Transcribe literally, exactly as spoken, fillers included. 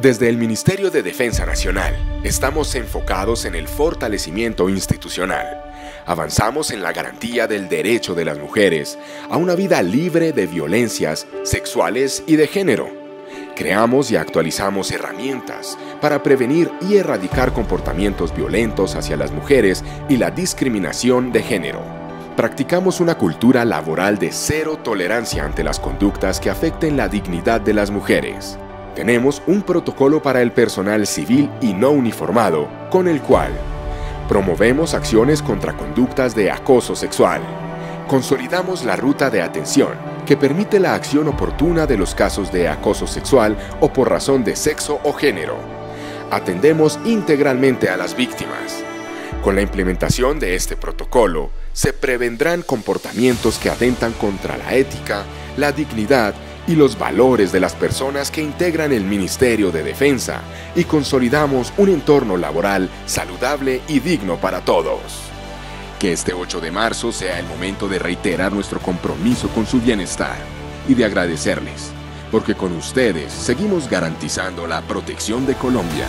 Desde el Ministerio de Defensa Nacional, estamos enfocados en el fortalecimiento institucional. Avanzamos en la garantía del derecho de las mujeres a una vida libre de violencias sexuales y de género. Creamos y actualizamos herramientas para prevenir y erradicar comportamientos violentos hacia las mujeres y la discriminación de género. Practicamos una cultura laboral de cero tolerancia ante las conductas que afecten la dignidad de las mujeres. Tenemos un protocolo para el personal civil y no uniformado, con el cual promovemos acciones contra conductas de acoso sexual. Consolidamos la ruta de atención, que permite la acción oportuna de los casos de acoso sexual o por razón de sexo o género. Atendemos integralmente a las víctimas. Con la implementación de este protocolo, se prevendrán comportamientos que atentan contra la ética, la dignidad y los valores de las personas que integran el Ministerio de Defensa, y consolidamos un entorno laboral saludable y digno para todos. Que este ocho de marzo sea el momento de reiterar nuestro compromiso con su bienestar y de agradecerles, porque con ustedes seguimos garantizando la protección de Colombia.